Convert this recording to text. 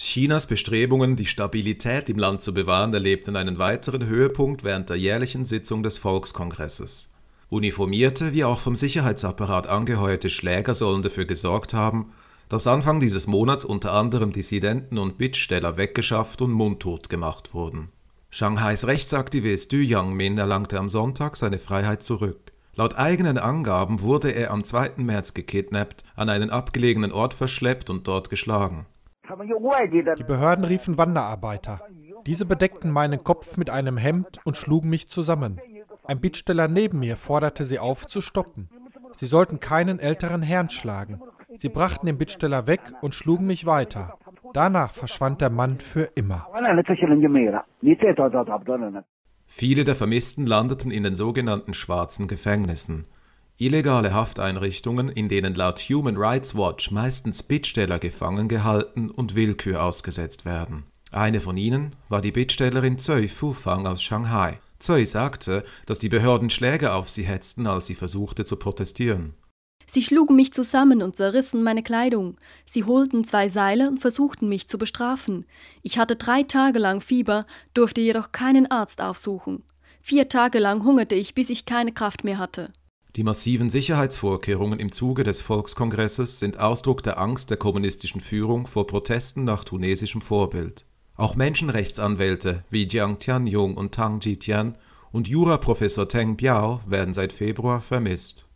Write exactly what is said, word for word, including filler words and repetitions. Chinas Bestrebungen, die Stabilität im Land zu bewahren, erlebten einen weiteren Höhepunkt während der jährlichen Sitzung des Volkskongresses. Uniformierte wie auch vom Sicherheitsapparat angeheuerte Schläger sollen dafür gesorgt haben, dass Anfang dieses Monats unter anderem Dissidenten und Bittsteller weggeschafft und mundtot gemacht wurden. Shanghais Rechtsaktivist Du Yangming erlangte am Sonntag seine Freiheit zurück. Laut eigenen Angaben wurde er am zweiten März gekidnappt, an einen abgelegenen Ort verschleppt und dort geschlagen. Die Behörden riefen Wanderarbeiter. Diese bedeckten meinen Kopf mit einem Hemd und schlugen mich zusammen. Ein Bittsteller neben mir forderte sie auf, zu stoppen. Sie sollten keinen älteren Herrn schlagen. Sie brachten den Bittsteller weg und schlugen mich weiter. Danach verschwand der Mann für immer. Viele der Vermissten landeten in den sogenannten schwarzen Gefängnissen. Illegale Hafteinrichtungen, in denen laut Human Rights Watch meistens Bittsteller gefangen gehalten und Willkür ausgesetzt werden. Eine von ihnen war die Bittstellerin Cui Fufang aus Shanghai. Cui sagte, dass die Behörden Schläger auf sie hetzten, als sie versuchte zu protestieren. Sie schlugen mich zusammen und zerrissen meine Kleidung. Sie holten zwei Seile und versuchten mich zu bestrafen. Ich hatte drei Tage lang Fieber, durfte jedoch keinen Arzt aufsuchen. Vier Tage lang hungerte ich, bis ich keine Kraft mehr hatte. Die massiven Sicherheitsvorkehrungen im Zuge des Volkskongresses sind Ausdruck der Angst der kommunistischen Führung vor Protesten nach tunesischem Vorbild. Auch Menschenrechtsanwälte wie Jiang Tianyong und Tang Jitian und Juraprofessor Teng Biao werden seit Februar vermisst.